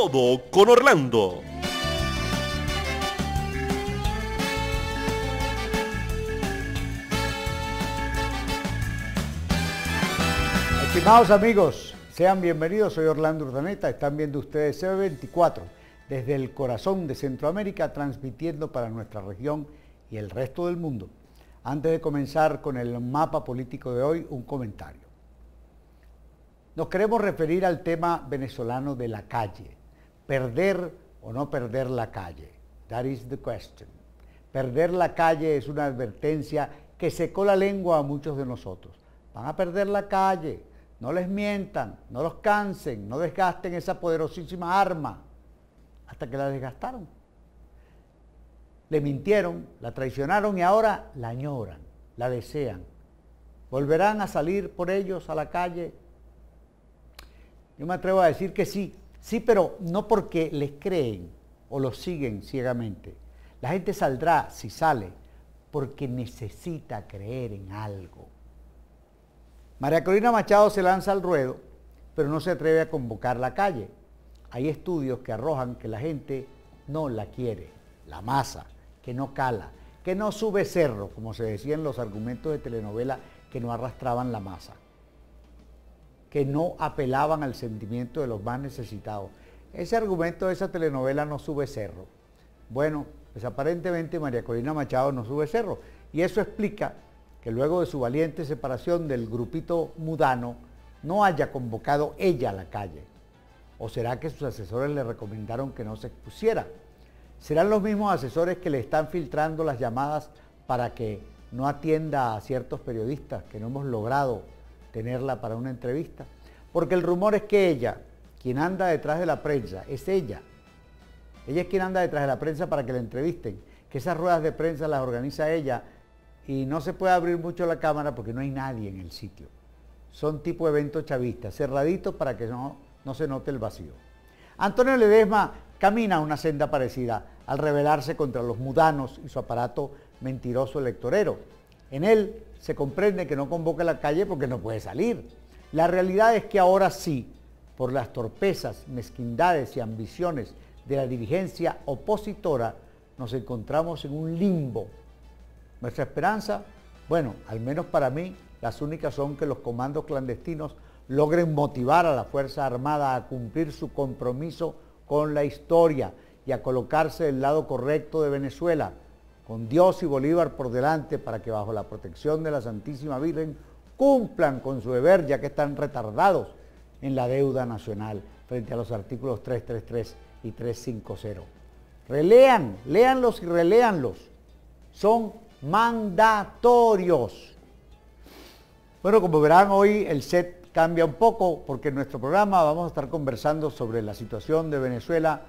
Todo con Orlando. Estimados amigos, sean bienvenidos, soy Orlando Urdaneta, están viendo ustedes CB24, desde el corazón de Centroamérica, transmitiendo para nuestra región y el resto del mundo. Antes de comenzar con el mapa político de hoy, un comentario. Nos queremos referir al tema venezolano de la calle. Perder o no perder la calle. That is the question. Perder la calle es una advertencia que secó la lengua a muchos de nosotros. Van a perder la calle, no les mientan, no los cansen, no desgasten esa poderosísima arma, hasta que la desgastaron. Le mintieron, la traicionaron y ahora la añoran, la desean. ¿Volverán a salir por ellos a la calle? Yo me atrevo a decir que sí, sí, pero no porque les creen o los siguen ciegamente. La gente saldrá, si sale, porque necesita creer en algo. María Corina Machado se lanza al ruedo, pero no se atreve a convocar la calle. Hay estudios que arrojan que la gente no la quiere, la masa, que no cala, que no sube cerro, como se decían los argumentos de telenovela que no arrastraban la masa, que no apelaban al sentimiento de los más necesitados. Ese argumento de esa telenovela no sube cerro. Bueno, pues aparentemente María Corina Machado no sube cerro, y eso explica que luego de su valiente separación del grupito mudano, no haya convocado ella a la calle. ¿O será que sus asesores le recomendaron que no se expusiera? ¿Serán los mismos asesores que le están filtrando las llamadas para que no atienda a ciertos periodistas que no hemos logrado tenerla para una entrevista? Porque el rumor es que ella, quien anda detrás de la prensa, es ella. Ella es quien anda detrás de la prensa para que la entrevisten, que esas ruedas de prensa las organiza ella y no se puede abrir mucho la cámara porque no hay nadie en el sitio. Son tipo eventos chavistas, cerraditos para que no se note el vacío. Antonio Ledezma camina una senda parecida al rebelarse contra los mudanos y su aparato mentiroso electorero. En él se comprende que no convoca a la calle porque no puede salir. La realidad es que ahora sí, por las torpezas, mezquindades y ambiciones de la dirigencia opositora, nos encontramos en un limbo. Nuestra esperanza, bueno, al menos para mí, las únicas son que los comandos clandestinos logren motivar a la Fuerza Armada a cumplir su compromiso con la historia y a colocarse del lado correcto de Venezuela, con Dios y Bolívar por delante, para que bajo la protección de la Santísima Virgen cumplan con su deber, ya que están retardados en la deuda nacional frente a los artículos 333 y 350. Relean, léanlos y reléanlos. Son mandatorios. Bueno, como verán, hoy el set cambia un poco, porque en nuestro programa vamos a estar conversando sobre la situación de Venezuela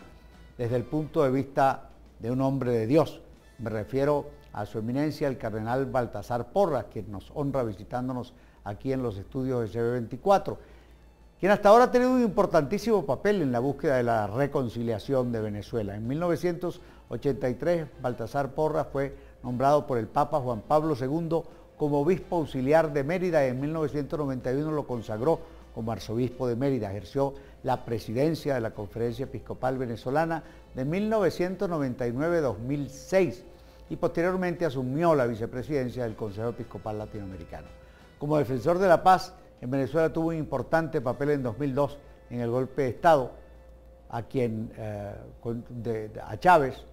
desde el punto de vista de un hombre de Dios. Me refiero a su eminencia, el cardenal Baltasar Porras, quien nos honra visitándonos aquí en los estudios de CB24, quien hasta ahora ha tenido un importantísimo papel en la búsqueda de la reconciliación de Venezuela. En 1983, Baltasar Porras fue nombrado por el Papa Juan Pablo II como obispo auxiliar de Mérida y en 1991 lo consagró como arzobispo de Mérida. Ejerció la presidencia de la Conferencia Episcopal Venezolana de 1999-2006 y posteriormente asumió la vicepresidencia del Consejo Episcopal Latinoamericano. Como defensor de la paz, en Venezuela tuvo un importante papel en 2002 en el golpe de Estado a Chávez,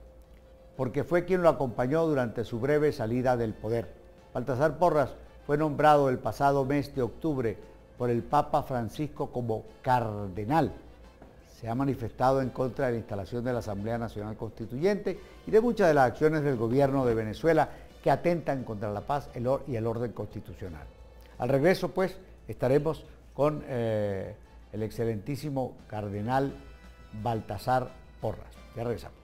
porque fue quien lo acompañó durante su breve salida del poder. Baltasar Porras fue nombrado el pasado mes de octubre por el Papa Francisco como cardenal. Se ha manifestado en contra de la instalación de la Asamblea Nacional Constituyente y de muchas de las acciones del gobierno de Venezuela que atentan contra la paz y el orden constitucional. Al regreso, pues, estaremos con el excelentísimo cardenal Baltasar Porras. Ya regresamos.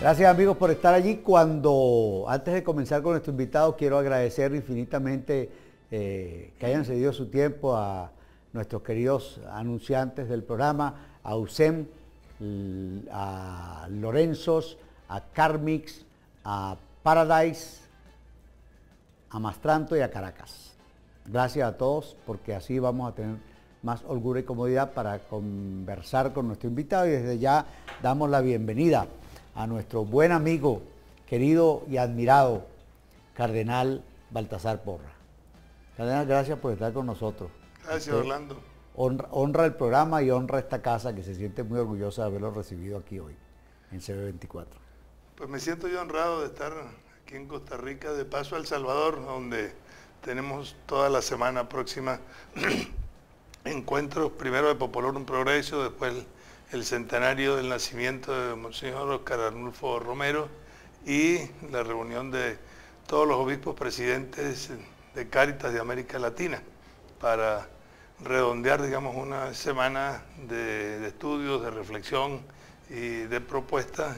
Gracias, amigos, por estar allí. Antes de comenzar con nuestro invitado, quiero agradecer infinitamente que hayan cedido su tiempo a nuestros queridos anunciantes del programa, a USEM, a Lorenzos, a Karmix, a Paradise, a Mastranto y a Caracas. Gracias a todos, porque así vamos a tener más holgura y comodidad para conversar con nuestro invitado, y desde ya damos la bienvenida a nuestro buen amigo, querido y admirado Cardenal Baltasar Porras. Cardenal, gracias por estar con nosotros. Gracias, Orlando. Honra el programa y honra esta casa, que se siente muy orgullosa de haberlo recibido aquí hoy, en CB24. Pues me siento yo honrado de estar aquí en Costa Rica, de paso a El Salvador, donde tenemos toda la semana próxima encuentros, primero de Popolorum Progreso, después el centenario del nacimiento de Monseñor Oscar Arnulfo Romero y la reunión de todos los obispos presidentes de Cáritas de América Latina para redondear, digamos, una semana de estudios, de reflexión y de propuestas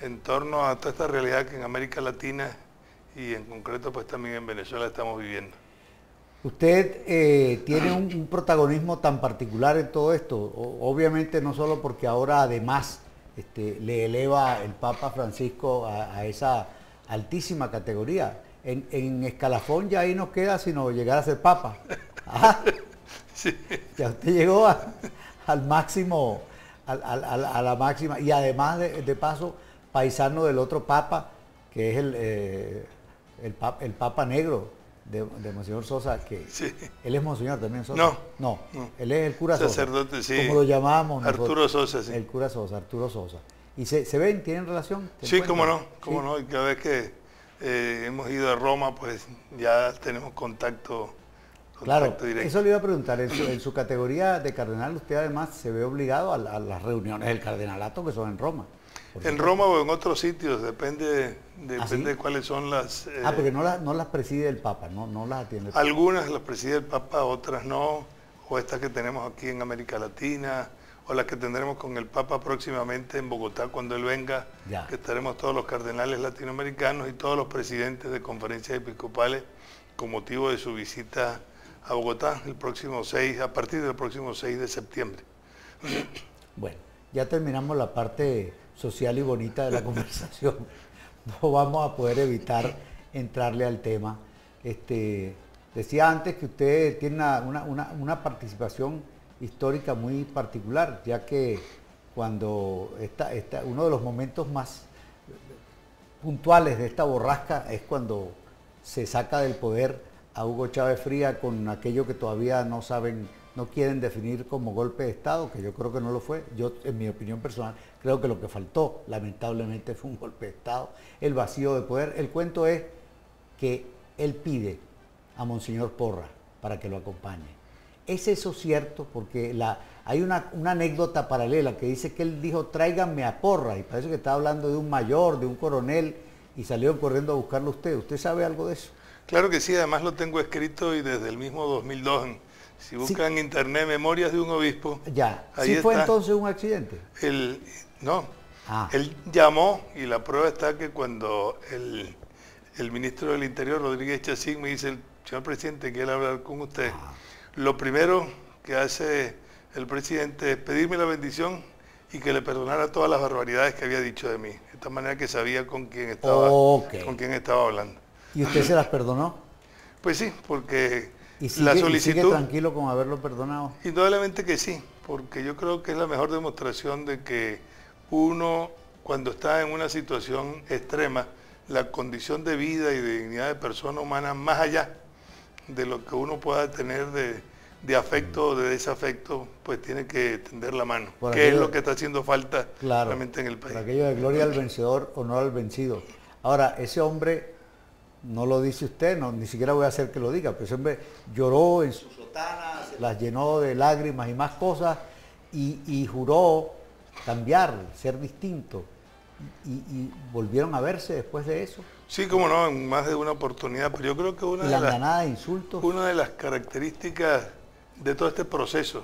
en torno a toda esta realidad que en América Latina y en concreto pues también en Venezuela estamos viviendo. Usted tiene un protagonismo tan particular en todo esto, obviamente no solo porque ahora además le eleva el Papa Francisco a esa altísima categoría, en escalafón ya ahí no queda sino llegar a ser Papa. Ah, sí. Ya usted llegó al máximo, a la máxima, y además de paso paisano del otro Papa, que es el Papa Negro de Monseñor Sosa, que sí. Él es Monseñor también, Sosa. No, él es el cura sacerdote, Sosa, sí. Como lo llamábamos Arturo Sosa, sí. El cura Sosa, Arturo Sosa. ¿Y se ven? ¿Tienen relación? Sí, cómo no, y cada vez que hemos ido a Roma, pues ya tenemos contacto claro, directo. Eso le iba a preguntar, en su categoría de cardenal, usted además se ve obligado a las reuniones del cardenalato, que son en Roma. En Roma o en otros sitios, depende de cuáles son las... porque no las preside el Papa, no las atiende. Algunas las preside el Papa, otras no, o estas que tenemos aquí en América Latina, o las que tendremos con el Papa próximamente en Bogotá cuando él venga, ya. Que estaremos todos los cardenales latinoamericanos y todos los presidentes de conferencias episcopales con motivo de su visita a Bogotá a partir del próximo 6 de septiembre. Bueno, ya terminamos la parte social y bonita de la conversación. No vamos a poder evitar entrarle al tema. Decía antes que usted tiene una participación histórica muy particular, ya que cuando uno de los momentos más puntuales de esta borrasca es cuando se saca del poder a Hugo Chávez Fría con aquello que todavía no quieren definir como golpe de Estado, que yo creo que no lo fue. Yo, en mi opinión personal, creo que lo que faltó, lamentablemente, fue un golpe de Estado, el vacío de poder. El cuento es que él pide a Monseñor Porras para que lo acompañe. ¿Es eso cierto? Porque hay una anécdota paralela que dice que él dijo, tráiganme a Porras, y parece que estaba hablando de un mayor, de un coronel, y salieron corriendo a buscarlo a usted. ¿Usted sabe algo de eso? Claro que sí, además lo tengo escrito y desde el mismo 2002... Si buscan en internet memorias de un obispo... Ya, ahí fue entonces un accidente. Él llamó, y la prueba está que cuando el ministro del Interior, Rodríguez Chacín, me dice, señor presidente, quiero hablar con usted. Ah. Lo primero que hace el presidente es pedirme la bendición y que le perdonara todas las barbaridades que había dicho de mí. De esta manera que sabía con quién estaba hablando. ¿Y usted se las perdonó? Pues sí, porque... ¿Y sigue tranquilo con haberlo perdonado? Indudablemente que sí, porque yo creo que es la mejor demostración de que uno, cuando está en una situación extrema, la condición de vida y de dignidad de persona humana, más allá de lo que uno pueda tener de afecto o de desafecto, pues tiene que tender la mano, que es lo que está haciendo falta realmente en el país. Por aquello de gloria al vencedor, honor al vencido. Ahora, ese hombre... No lo dice usted, ni siquiera voy a hacer que lo diga, pero siempre lloró en sus sotanas, las llenó de lágrimas y más cosas, y juró cambiar, ser distinto. ¿Y volvieron a verse después de eso? Sí, cómo no, en más de una oportunidad, pero yo creo que una de las características de todo este proceso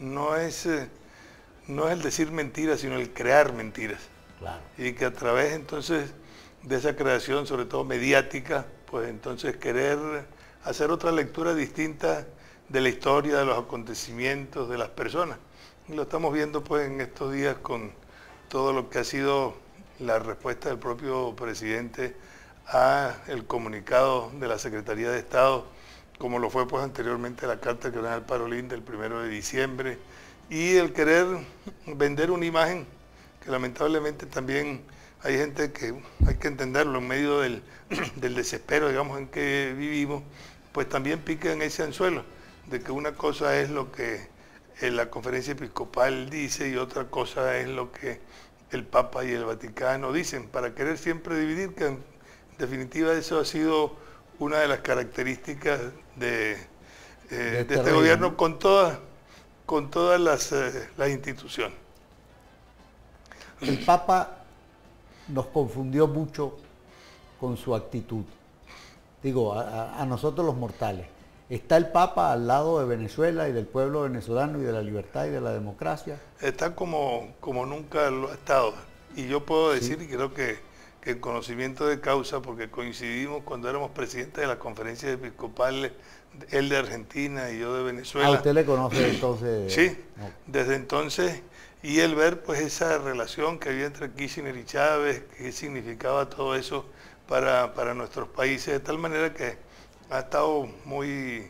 no es el decir mentiras, sino el crear mentiras. Claro. Y que a través entonces de esa creación, sobre todo mediática, pues entonces querer hacer otra lectura distinta de la historia, de los acontecimientos, de las personas. Y lo estamos viendo pues en estos días con todo lo que ha sido la respuesta del propio presidente al comunicado de la Secretaría de Estado, como lo fue pues anteriormente la carta que era al Parolín del 1 de diciembre, y el querer vender una imagen que lamentablemente también hay gente que hay que entenderlo en medio del desespero, digamos, en que vivimos, pues también pica en ese anzuelo de que una cosa es lo que la Conferencia Episcopal dice y otra cosa es lo que el Papa y el Vaticano dicen, para querer siempre dividir, que en definitiva eso ha sido una de las características de este gobierno con todas las instituciones. El Papa nos confundió mucho con su actitud, digo, a nosotros los mortales. Está el Papa al lado de Venezuela y del pueblo venezolano y de la libertad y de la democracia. Está como nunca lo ha estado. Y yo puedo decir, sí, y creo que el conocimiento de causa, porque coincidimos cuando éramos presidentes de las conferencias episcopales, él de Argentina y yo de Venezuela. ¿A usted le conoce entonces? Sí, no, desde entonces. Y el ver pues esa relación que había entre Kirchner y Chávez, qué significaba todo eso para nuestros países, de tal manera que ha estado muy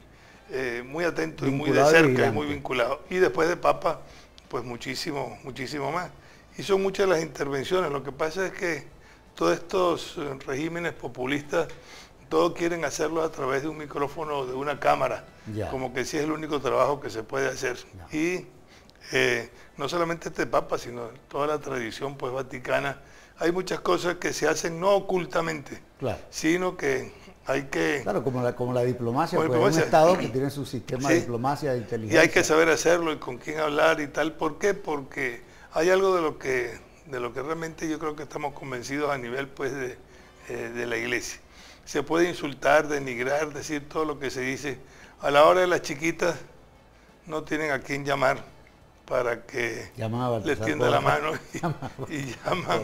atento y muy de cerca y muy vinculado. Y después de Papa, pues muchísimo, muchísimo más. Y son muchas las intervenciones. Lo que pasa es que todos estos regímenes populistas, todos quieren hacerlo a través de un micrófono, de una cámara, ya, como que sí es el único trabajo que se puede hacer. Ya. Y no solamente este Papa, sino toda la tradición pues vaticana. Hay muchas cosas que se hacen no ocultamente, claro, sino que hay que... Claro, como la diplomacia, porque es un Estado que tiene su sistema, sí, de diplomacia, de inteligencia. Y hay que saber hacerlo y con quién hablar y tal. ¿Por qué? Porque hay algo de lo que realmente yo creo que estamos convencidos a nivel pues de la Iglesia. Se puede insultar, denigrar, decir todo lo que se dice. A la hora de las chiquitas no tienen a quién llamar para que les tienda la mano y llaman...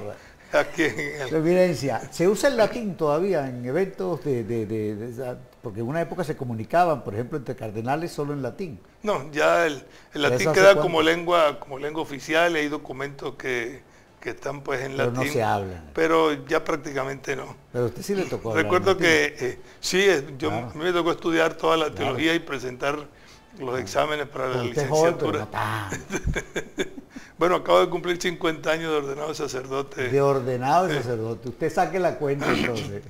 Aquí evidencia. Se usa el latín todavía en eventos porque en una época se comunicaban, por ejemplo, entre cardenales solo en latín. No, ya el latín queda como lengua oficial, hay documentos que están pues en latín. Pero no se hablan. Pero ya prácticamente no. Pero a usted sí le tocó hablar. Recuerdo que sí, yo claro, me tocó estudiar toda la teología, claro, y presentar los exámenes para la licenciatura. Bueno, acabo de cumplir 50 años de ordenado sacerdote. De ordenado sacerdote. Usted saque la cuenta entonces.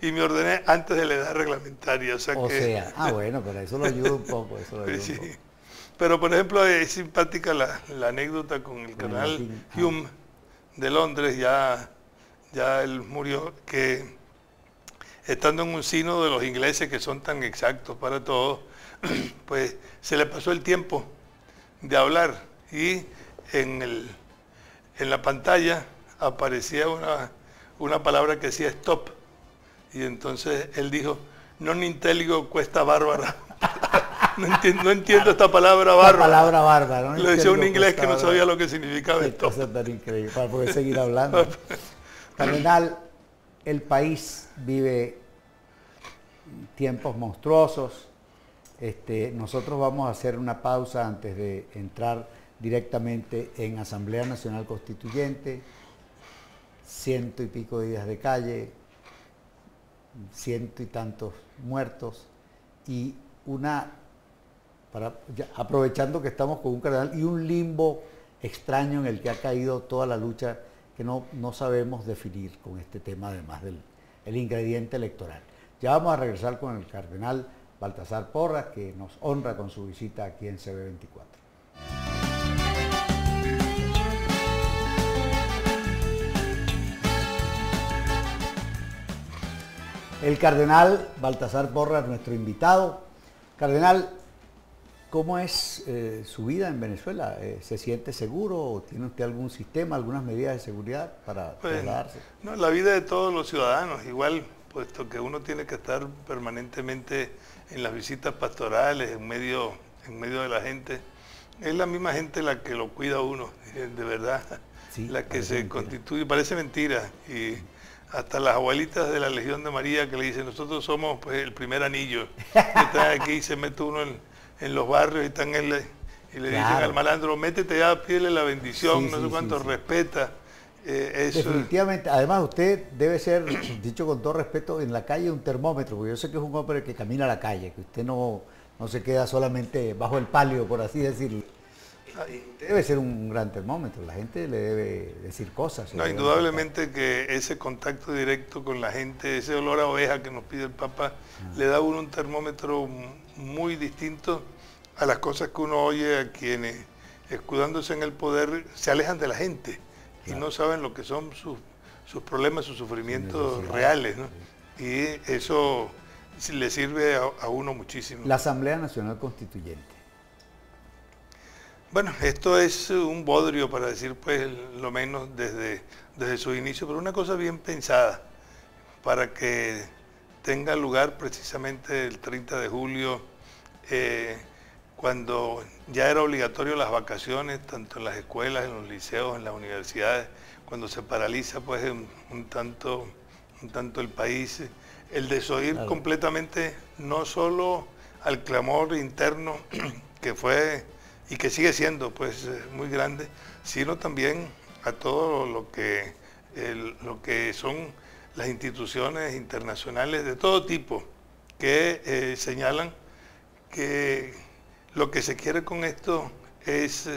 Y me ordené antes de la edad reglamentaria. O sea, bueno, pero eso lo ayuda un poco. Eso lo ayuda, sí, un poco. Pero, por ejemplo, es simpática la anécdota con el cardenal Hume de Londres, ya él murió, que estando en un sínodo de los ingleses, que son tan exactos para todos, pues se le pasó el tiempo de hablar y en la pantalla aparecía una palabra que decía stop, y entonces él dijo, non intelligo questa bárbara. No entiendo esta palabra bárbara. Lo decía un inglés que no sabía lo que significaba stop. Qué cosa tan increíble, para poder seguir hablando. Cardenal, el país vive tiempos monstruosos. Nosotros vamos a hacer una pausa antes de entrar directamente en Asamblea Nacional Constituyente, 100 y pico días de calle, 100 y tantos muertos, y aprovechando que estamos con un cardenal y un limbo extraño en el que ha caído toda la lucha, que no sabemos definir con este tema, además del ingrediente electoral. Ya vamos a regresar con el cardenal Baltasar Porras, que nos honra con su visita aquí en CB24. El cardenal Baltasar Porras, nuestro invitado. Cardenal, ¿cómo es su vida en Venezuela? ¿Se siente seguro o tiene usted algún sistema, algunas medidas de seguridad para trasladarse? No, la vida de todos los ciudadanos, igual, puesto que uno tiene que estar permanentemente en las visitas pastorales, en medio de la gente. Es la misma gente la que lo cuida a uno, de verdad, sí, la que se constituye, parece mentira. Y hasta las abuelitas de la Legión de María que le dicen, nosotros somos pues el primer anillo, que están aquí, se mete uno en los barrios y están y le dicen al malandro, métete ya, pídele la bendición, sí, no sé cuánto, respeta. Definitivamente, además usted debe ser, dicho con todo respeto, en la calle un termómetro, porque yo sé que es un hombre que camina a la calle, que usted no se queda solamente bajo el palio, por así decirlo. Usted debe ser un gran termómetro, la gente le debe decir cosas. No, indudablemente que ese contacto directo con la gente, ese olor a oveja que nos pide el Papa, le da a uno un termómetro muy distinto a las cosas que uno oye a quienes, escudándose en el poder, se alejan de la gente. Y no saben lo que son sus problemas, sus sufrimientos reales, ¿no? Y eso le sirve a uno muchísimo. La Asamblea Nacional Constituyente. Bueno, esto es un bodrio, para decir pues lo menos desde su inicio, pero una cosa bien pensada para que tenga lugar precisamente el 30 de julio, cuando ya era obligatorio las vacaciones, tanto en las escuelas, en los liceos, en las universidades, cuando se paraliza pues un tanto el país, el desoír completamente no solo al clamor interno que fue y que sigue siendo pues muy grande, sino también a todo lo que son las instituciones internacionales de todo tipo que señalan que lo que se quiere con esto es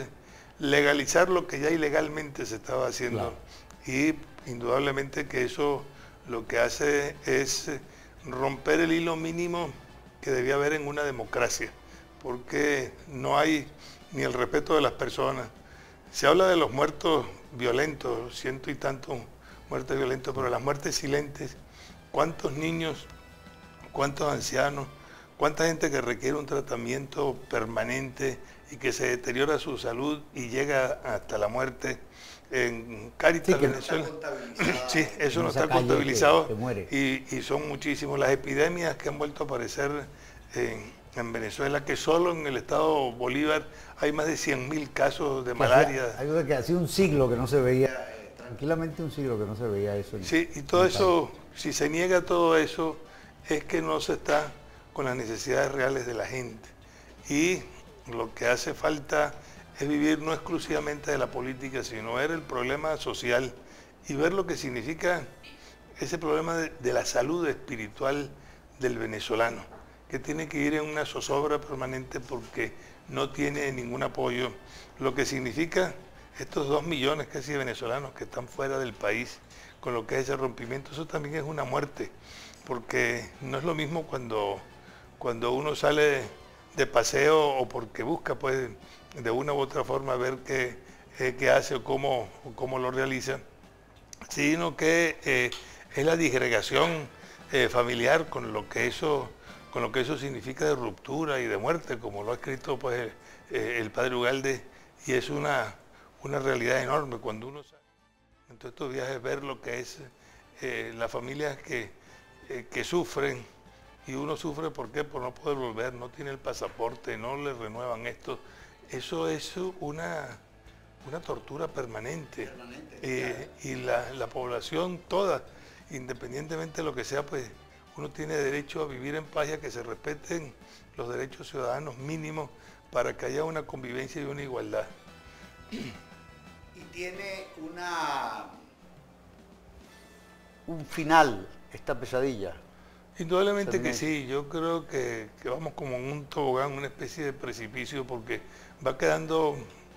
legalizar lo que ya ilegalmente se estaba haciendo. Claro. Y indudablemente que eso lo que hace es romper el hilo mínimo que debía haber en una democracia, porque no hay ni el respeto de las personas. Se habla de los muertos violentos, 100 y tantos muertes violentos, pero las muertes silentes, ¿cuántos niños, cuántos ancianos, cuánta gente que requiere un tratamiento permanente y que se deteriora su salud y llega hasta la muerte? En Cáritas, Venezuela, sí, eso no está contabilizado, y son muchísimos. Las epidemias que han vuelto a aparecer en Venezuela, que solo en el estado Bolívar hay más de 100.000 casos de malaria. Algo que hace un siglo que no se veía, tranquilamente un siglo que no se veía eso. Sí, y todo eso, si se niega todo eso, es que no se está con las necesidades reales de la gente, y lo que hace falta es vivir no exclusivamente de la política, sino ver el problema social y ver lo que significa ese problema de la salud espiritual del venezolano, que tiene que ir en una zozobra permanente porque no tiene ningún apoyo, lo que significa estos 2 millones casi de venezolanos que están fuera del país, con lo que es ese rompimiento. Eso también es una muerte, porque no es lo mismo cuando uno sale de paseo o porque busca pues de una u otra forma ver qué hace o cómo lo realiza, sino que es la disgregación familiar, con lo que eso significa de ruptura y de muerte, como lo ha escrito pues el padre Ugalde, y es una realidad enorme cuando uno sale. Entonces estos viajes, ver lo que es las familias que sufren. Y uno sufre, ¿por qué? Por no poder volver, no tiene el pasaporte, no le renuevan esto. Eso es una tortura permanente. Y la población toda, independientemente de lo que sea, pues uno tiene derecho a vivir en paz y a que se respeten los derechos ciudadanos mínimos para que haya una convivencia y una igualdad. Y tiene un final esta pesadilla. Indudablemente que sí, yo creo que vamos como en un tobogán, una especie de precipicio, porque va quedando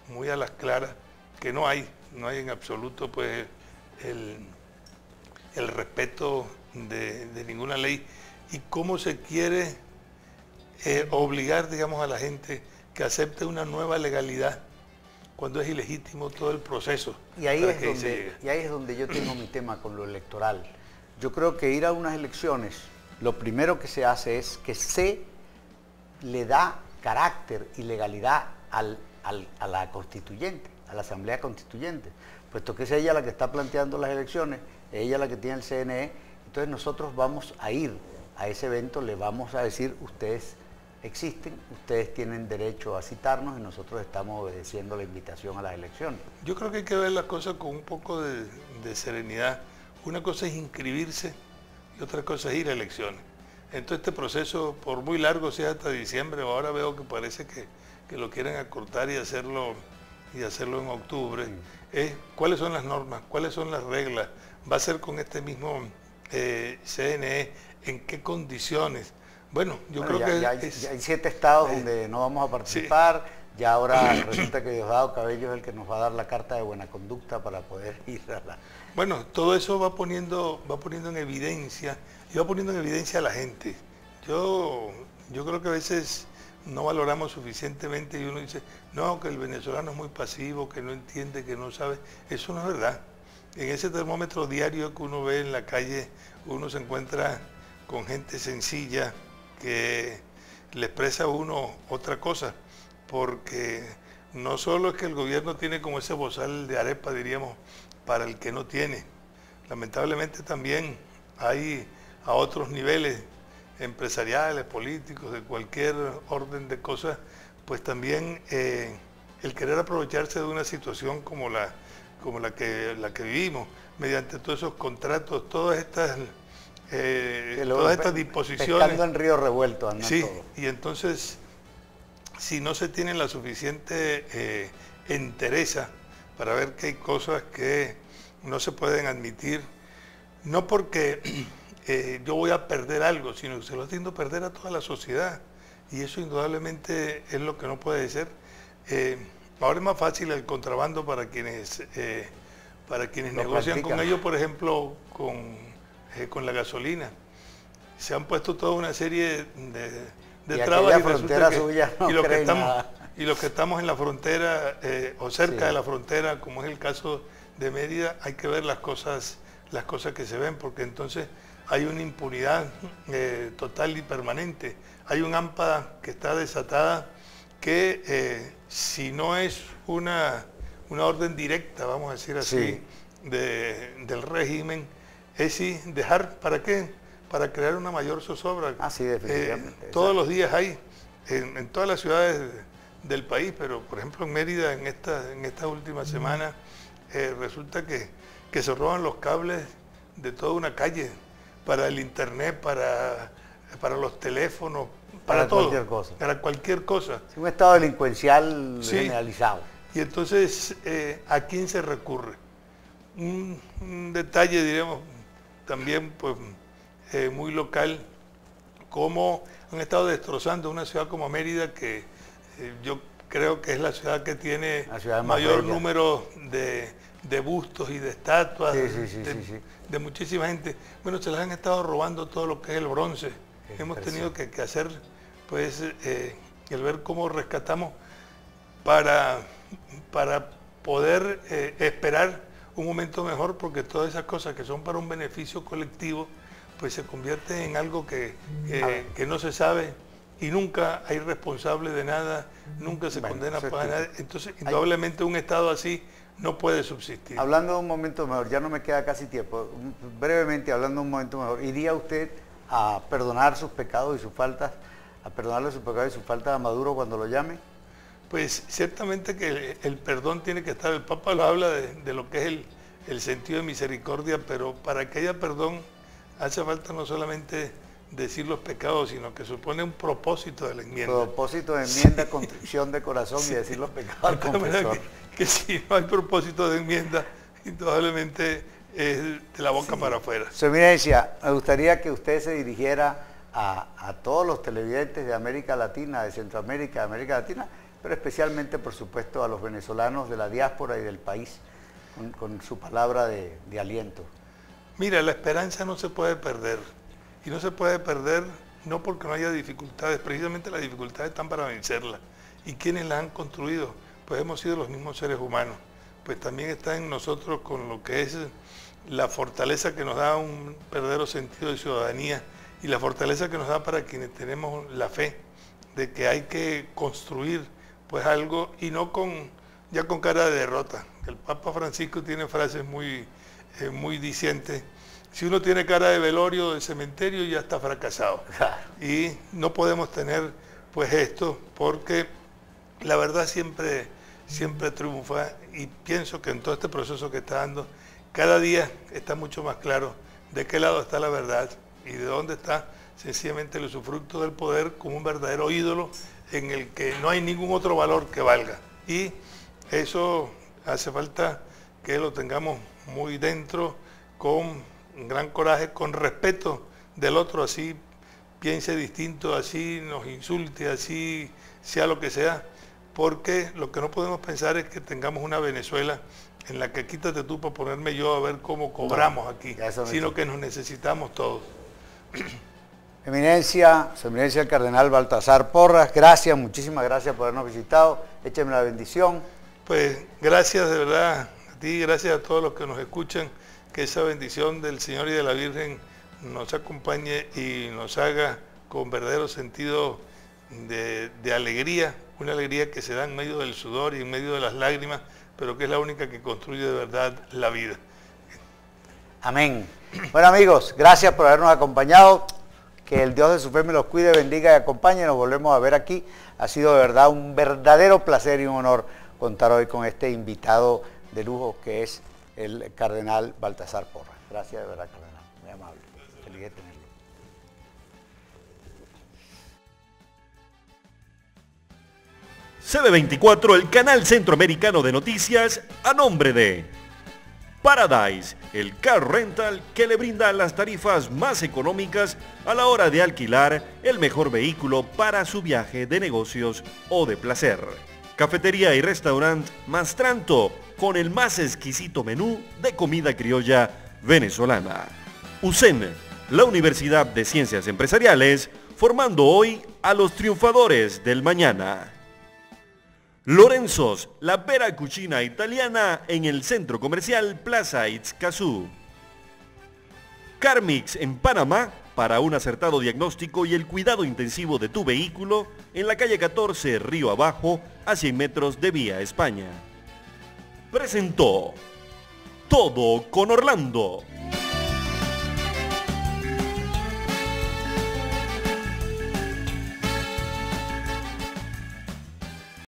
muy a las claras que no hay en absoluto pues el respeto de ninguna ley, y cómo se quiere obligar, digamos, a la gente que acepte una nueva legalidad cuando es ilegítimo todo el proceso. Y ahí es donde yo tengo mi tema con lo electoral. Yo creo que ir a unas elecciones, lo primero que se hace es que se le da carácter y legalidad a la constituyente, a la Asamblea Constituyente, puesto que es ella la que está planteando las elecciones, es ella la que tiene el CNE, entonces nosotros vamos a ir a ese evento, le vamos a decir, ustedes existen, ustedes tienen derecho a citarnos y nosotros estamos obedeciendo la invitación a las elecciones. Yo creo que hay que ver las cosas con un poco de serenidad. Una cosa es inscribirse y otra cosa es ir a elecciones. Entonces este proceso, por muy largo sea hasta diciembre, ahora veo que parece que lo quieren acortar y hacerlo y hacerlo en octubre, es cuáles son las normas, cuáles son las reglas, va a ser con este mismo CNE, en qué condiciones. Bueno, yo creo que... Ya hay 7 estados donde no vamos a participar, sí. Ya ahora resulta que Diosdado Cabello es el que nos va a dar la carta de buena conducta para poder ir a la... Bueno, todo eso va poniendo en evidencia, y va poniendo en evidencia a la gente. Yo creo que a veces no valoramos suficientemente y uno dice, no, que el venezolano es muy pasivo, que no entiende, que no sabe. Eso no es verdad. En ese termómetro diario que uno ve en la calle, uno se encuentra con gente sencilla que le expresa a uno otra cosa, porque no solo es que el gobierno tiene como ese bozal de arepa, diríamos, para el que no tiene. Lamentablemente también hay a otros niveles empresariales, políticos, de cualquier orden de cosas, pues también el querer aprovecharse de una situación como la que vivimos, mediante todos esos contratos, todas estas disposiciones. Pescando en río revuelto, andan sí, todo. Y entonces, si no se tiene la suficiente entereza para ver que hay cosas que no se pueden admitir, no porque yo voy a perder algo, sino que se lo haciendo perder a toda la sociedad, y eso indudablemente es lo que no puede ser. Ahora es más fácil el contrabando para quienes negocian con ellos, por ejemplo, con la gasolina. Se han puesto toda una serie de trabas, y los que estamos en la frontera o cerca sí. de la frontera, como es el caso de Mérida, hay que ver las cosas que se ven, porque entonces hay una impunidad total y permanente. Hay un ámpada que está desatada que si no es una orden directa, vamos a decir así, sí. del régimen, es sí dejar, ¿para qué? Para crear una mayor zozobra. Ah, sí, definitivamente. Todos los días hay, en todas las ciudades del país, pero por ejemplo en Mérida, en esta última semana, resulta que se roban los cables de toda una calle, para el internet, para los teléfonos, para todo, cualquier cosa. Para cualquier cosa. Es un estado delincuencial sí. generalizado. Y entonces, ¿a quién se recurre? Un detalle, diremos, también pues muy local, cómo han estado destrozando una ciudad como Mérida, que yo creo que es la ciudad que tiene mayor número de bustos y de estatuas, de muchísima gente. Bueno, se les han estado robando todo lo que es el bronce. Hemos tenido que hacer, pues, el ver cómo rescatamos para poder esperar un momento mejor, porque todas esas cosas que son para un beneficio colectivo, pues se convierten en algo que no se sabe, y nunca hay responsable de nada, nunca se condena para nada. Entonces, indudablemente un estado así no puede subsistir. Hablando de un momento mejor, ya no me queda casi tiempo, brevemente hablando de un momento mejor, ¿iría usted a perdonar sus pecados y sus faltas, a perdonarle sus pecados y sus faltas a Maduro cuando lo llame? Pues ciertamente que el perdón tiene que estar, el Papa lo habla de lo que es el sentido de misericordia, pero para que haya perdón hace falta no solamente decir los pecados, sino que supone un propósito de la enmienda. Propósito de enmienda, sí. Constricción de corazón sí. y decir los pecados al confesor. Que si no hay propósito de enmienda, indudablemente es de la boca sí. para afuera. Su Eminencia, me gustaría que usted se dirigiera a todos los televidentes de América Latina, de Centroamérica, de América Latina, pero especialmente, por supuesto, a los venezolanos de la diáspora y del país, con su palabra de aliento. Mira, la esperanza no se puede perder. Y no se puede perder, no porque no haya dificultades, precisamente las dificultades están para vencerlas. ¿Y quiénes las han construido? Pues hemos sido los mismos seres humanos. Pues también está en nosotros, con lo que es la fortaleza que nos da un verdadero sentido de ciudadanía, y la fortaleza que nos da para quienes tenemos la fe de que hay que construir pues algo, y no ya con cara de derrota. El Papa Francisco tiene frases muy dicientes. Si uno tiene cara de velorio, de cementerio, ya está fracasado. Y no podemos tener pues esto, porque la verdad siempre triunfa, y pienso que en todo este proceso que está dando, cada día está mucho más claro de qué lado está la verdad y de dónde está sencillamente el usufructo del poder como un verdadero ídolo en el que no hay ningún otro valor que valga. Y Eso hace falta que lo tengamos muy dentro, con gran coraje, con respeto del otro, así piense distinto, así nos insulte, así sea lo que sea, porque lo que no podemos pensar es que tengamos una Venezuela en la que quítate tú para ponerme yo a ver cómo cobramos aquí, sino que nos necesitamos todos. Eminencia, su eminencia el cardenal Baltasar Porras, gracias, muchísimas gracias por habernos visitado, échenme la bendición. Pues gracias de verdad a ti, gracias a todos los que nos escuchan, que esa bendición del Señor y de la Virgen nos acompañe y nos haga con verdadero sentido de alegría, una alegría que se da en medio del sudor y en medio de las lágrimas, pero que es la única que construye de verdad la vida. Amén. Bueno amigos, gracias por habernos acompañado, que el Dios de su fe me los cuide, bendiga y acompañe, nos volvemos a ver aquí. Ha sido de verdad un verdadero placer y un honor contar hoy con este invitado de lujo que es el cardenal Baltasar Porras. Gracias de verdad, cardenal, muy amable, feliz de tenerlo. CB24, el canal centroamericano de noticias, a nombre de Paradise, el car rental que le brinda las tarifas más económicas a la hora de alquilar el mejor vehículo para su viaje de negocios o de placer. Cafetería y restaurante Mastranto, con el más exquisito menú de comida criolla venezolana. USEM, la Universidad de Ciencias Empresariales, formando hoy a los triunfadores del mañana. Lorenzos, la vera cucina italiana en el centro comercial Plaza Itzcazú. Karmix en Panamá, para un acertado diagnóstico y el cuidado intensivo de tu vehículo, en la calle 14, Río Abajo, a 100 metros de Vía España. Presentó Todo con Orlando.